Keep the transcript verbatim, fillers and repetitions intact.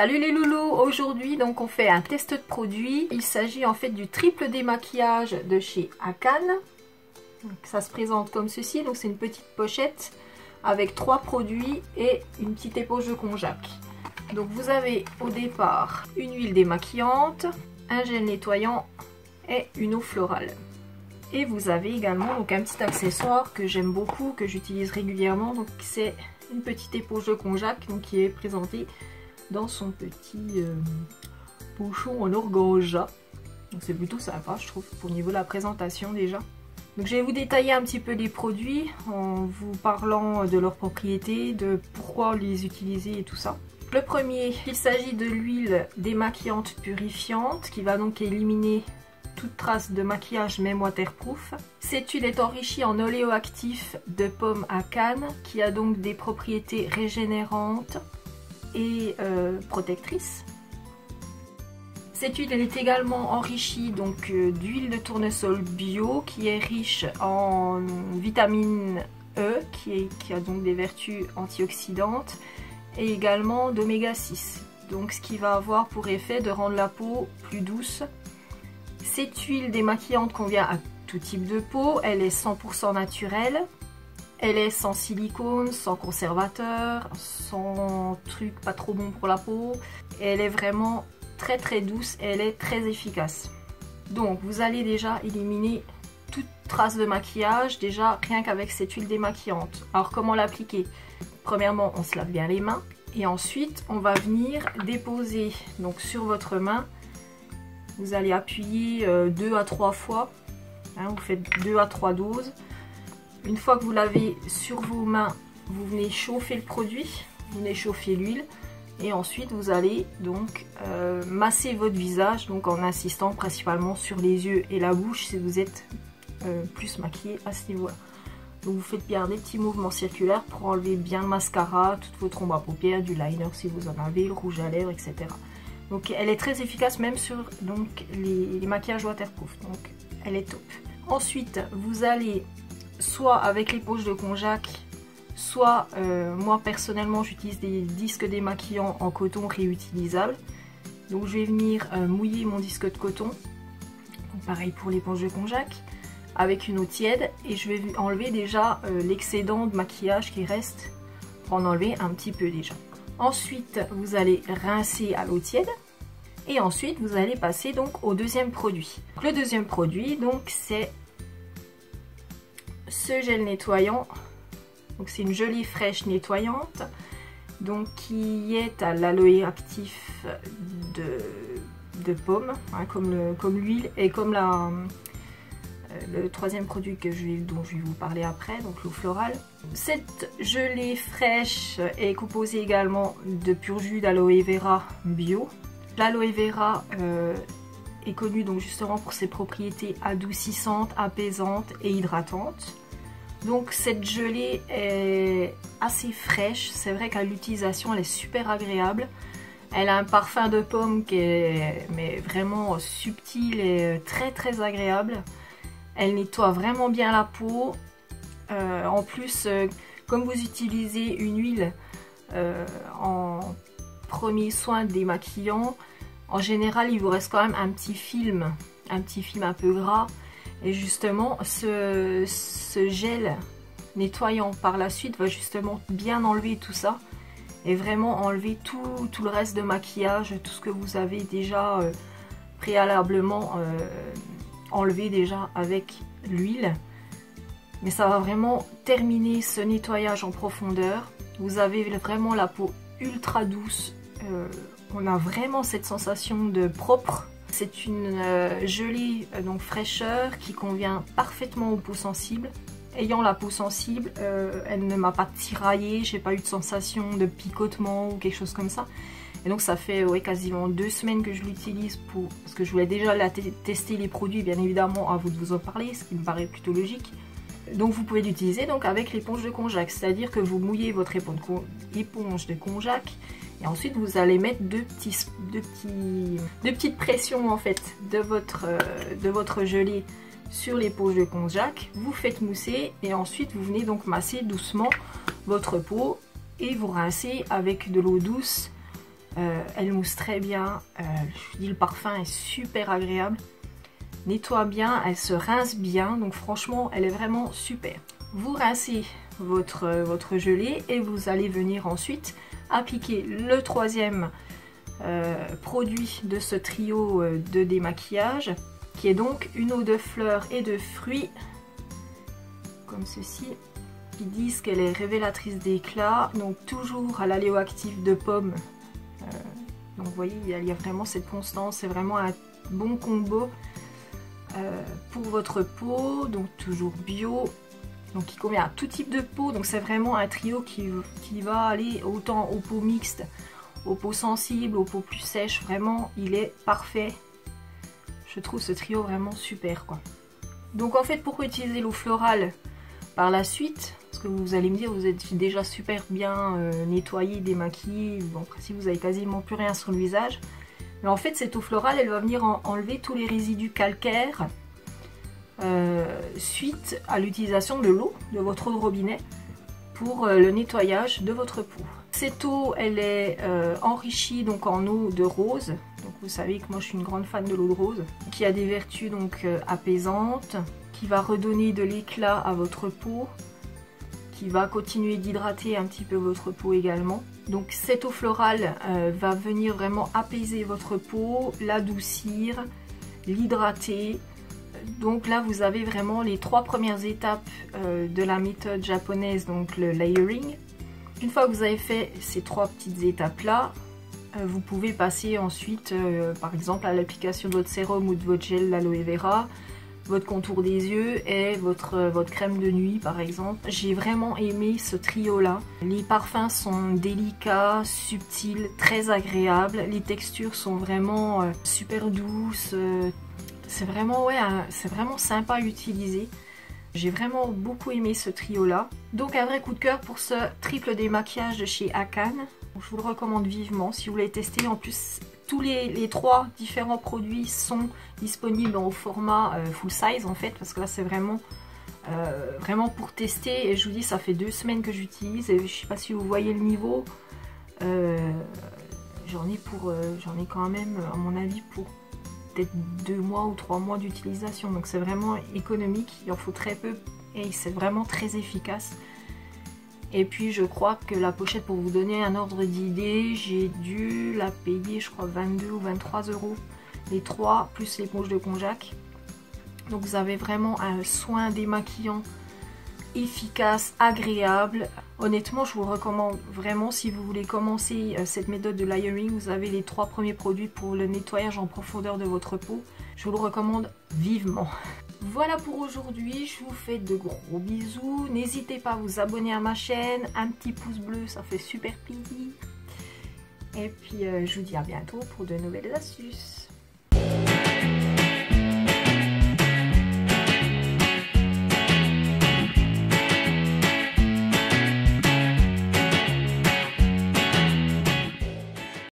Salut les loulous, aujourd'hui donc on fait un test de produit. Il s'agit en fait du triple démaquillage de chez Akane. Donc, ça se présente comme ceci, donc c'est une petite pochette avec trois produits et une petite éponge de Konjac. Donc vous avez au départ une huile démaquillante, un gel nettoyant et une eau florale. Et vous avez également donc un petit accessoire que j'aime beaucoup, que j'utilise régulièrement, donc c'est une petite éponge de Konjac donc qui est présentée dans son petit euh, pochon en organza. Donc c'est plutôt sympa je trouve pour niveau de la présentation déjà. Donc je vais vous détailler un petit peu les produits en vous parlant de leurs propriétés, de pourquoi les utiliser et tout ça. Le premier, il s'agit de l'huile démaquillante purifiante qui va donc éliminer toute trace de maquillage même waterproof. Cette huile est enrichie en oléoactif de pomme Akane qui a donc des propriétés régénérantes et euh, protectrice. Cette huile elle est également enrichie donc euh, d'huile de tournesol bio qui est riche en vitamine E qui, est, qui a donc des vertus antioxydantes et également d'oméga six, donc ce qui va avoir pour effet de rendre la peau plus douce. Cette huile démaquillante convient à tout type de peau, elle est cent pour cent naturelle. Elle est sans silicone, sans conservateur, sans truc pas trop bon pour la peau. Et elle est vraiment très très douce et elle est très efficace. Donc vous allez déjà éliminer toute trace de maquillage, déjà rien qu'avec cette huile démaquillante. Alors comment l'appliquer? Premièrement on se lave bien les mains et ensuite on va venir déposer donc sur votre main. Vous allez appuyer deux à trois fois, hein, vous faites deux à trois doses. Une fois que vous l'avez sur vos mains, vous venez chauffer le produit, vous venez chauffer l'huile et ensuite vous allez donc euh, masser votre visage donc en insistant principalement sur les yeux et la bouche si vous êtes euh, plus maquillé à ce niveau-là. Donc vous faites bien des petits mouvements circulaires pour enlever bien le mascara, toutes vos trombes à paupières, du liner si vous en avez, le rouge à lèvres, et cetera. Donc elle est très efficace même sur donc, les, les maquillages waterproof, donc elle est top. Ensuite vous allez soit avec l'éponge de Konjac, soit euh, moi personnellement j'utilise des disques démaquillants en coton réutilisables. Donc je vais venir euh, mouiller mon disque de coton, donc, pareil pour l'éponge de Konjac, avec une eau tiède et je vais enlever déjà euh, l'excédent de maquillage qui reste, pour en enlever un petit peu déjà. Ensuite vous allez rincer à l'eau tiède. Et ensuite vous allez passer donc au deuxième produit. Donc, le deuxième produit donc c'est ce gel nettoyant, donc c'est une jolie fraîche nettoyante, donc qui est à l'aloe actif de, de pomme, hein, comme l'huile et comme la, euh, le troisième produit que je, dont je vais vous parler après, donc l'eau florale. Cette gelée fraîche est composée également de pur jus d'aloe vera bio. L'aloe vera euh, est connue donc justement pour ses propriétés adoucissantes, apaisantes et hydratantes. Donc cette gelée est assez fraîche, c'est vrai qu'à l'utilisation elle est super agréable. Elle a un parfum de pomme qui est mais vraiment subtil et très très agréable. Elle nettoie vraiment bien la peau. Euh, en plus, euh, comme vous utilisez une huile euh, en premier soin démaquillant, en général il vous reste quand même un petit film, un petit film un peu gras. Et justement, ce, ce gel nettoyant par la suite va justement bien enlever tout ça et vraiment enlever tout, tout le reste de maquillage, tout ce que vous avez déjà euh, préalablement euh, enlevé déjà avec l'huile. Mais ça va vraiment terminer ce nettoyage en profondeur. Vous avez vraiment la peau ultra douce. Euh, on a vraiment cette sensation de propre. C'est une euh, gelée euh, donc fraîcheur qui convient parfaitement aux peaux sensibles. Ayant la peau sensible, euh, elle ne m'a pas tiraillée, j'ai pas eu de sensation de picotement ou quelque chose comme ça. Et donc ça fait ouais, quasiment deux semaines que je l'utilise pour... parce que je voulais déjà la tester les produits, bien évidemment, à vous de vous en parler, ce qui me paraît plutôt logique. Donc vous pouvez l'utiliser donc avec l'éponge de Konjac, c'est-à-dire que vous mouillez votre éponge de Konjac et ensuite vous allez mettre deux, petits, deux, petits, deux petites pressions en fait de votre, de votre gelée sur l'éponge de Konjac, vous faites mousser et ensuite vous venez donc masser doucement votre peau et vous rincez avec de l'eau douce Euh, elle mousse très bien, euh, je vous dis le parfum est super agréable, nettoie bien, elle se rince bien, donc franchement elle est vraiment super. Vous rincez votre, euh, votre gelée et vous allez venir ensuite appliquer le troisième euh, produit de ce trio euh, de démaquillage, qui est donc une eau de fleurs et de fruits comme ceci. Ils disent qu'elle est révélatrice d'éclat, donc toujours à l'aléoactif de pommes. Donc vous voyez, il y a vraiment cette constance, c'est vraiment un bon combo euh, pour votre peau, donc toujours bio, donc qui convient à tout type de peau. Donc c'est vraiment un trio qui, qui va aller autant aux peaux mixtes, aux peaux sensibles, aux peaux plus sèches, vraiment il est parfait. Je trouve ce trio vraiment super quoi. Donc en fait, pourquoi utiliser l'eau florale par la suite? Parce que vous allez me dire, vous êtes déjà super bien euh, nettoyé, démaquillé, bon après si vous avez quasiment plus rien sur le visage. Mais en fait cette eau florale, elle va venir en, enlever tous les résidus calcaires euh, suite à l'utilisation de l'eau, de votre eau de robinet, pour euh, le nettoyage de votre peau. Cette eau, elle est euh, enrichie donc en eau de rose. Donc vous savez que moi je suis une grande fan de l'eau de rose, qui a des vertus donc euh, apaisantes, qui va redonner de l'éclat à votre peau, qui va continuer d'hydrater un petit peu votre peau également. Donc cette eau florale euh, va venir vraiment apaiser votre peau, l'adoucir, l'hydrater. Donc là vous avez vraiment les trois premières étapes euh, de la méthode japonaise, donc le layering. Une fois que vous avez fait ces trois petites étapes là, euh, vous pouvez passer ensuite euh, par exemple à l'application de votre sérum ou de votre gel d'aloe vera, votre contour des yeux et votre, votre crème de nuit par exemple. J'ai vraiment aimé ce trio là. Les parfums sont délicats, subtils, très agréables. Les textures sont vraiment euh, super douces. C'est vraiment, ouais, c'est vraiment sympa à utiliser. J'ai vraiment beaucoup aimé ce trio là. Donc un vrai coup de cœur pour ce triple démaquillage de chez Akane. Je vous le recommande vivement si vous voulez tester. En plus, tous les, les trois différents produits sont disponibles au format euh, full size en fait, parce que là c'est vraiment, euh, vraiment pour tester. Et je vous dis, ça fait deux semaines que j'utilise et je sais pas si vous voyez le niveau. Euh, j'en ai pour, euh, j'en ai quand même à mon avis pour peut-être deux mois ou trois mois d'utilisation. Donc c'est vraiment économique, il en faut très peu et c'est vraiment très efficace. Et puis je crois que la pochette, pour vous donner un ordre d'idée, j'ai dû la payer je crois vingt-deux ou vingt-trois euros les trois, plus l'éponge de Konjac. Donc vous avez vraiment un soin démaquillant efficace, agréable. Honnêtement je vous recommande vraiment, si vous voulez commencer cette méthode de layering, vous avez les trois premiers produits pour le nettoyage en profondeur de votre peau. Je vous le recommande vivement. Voilà pour aujourd'hui, je vous fais de gros bisous. N'hésitez pas à vous abonner à ma chaîne, un petit pouce bleu, ça fait super plaisir. Et puis euh, je vous dis à bientôt pour de nouvelles astuces.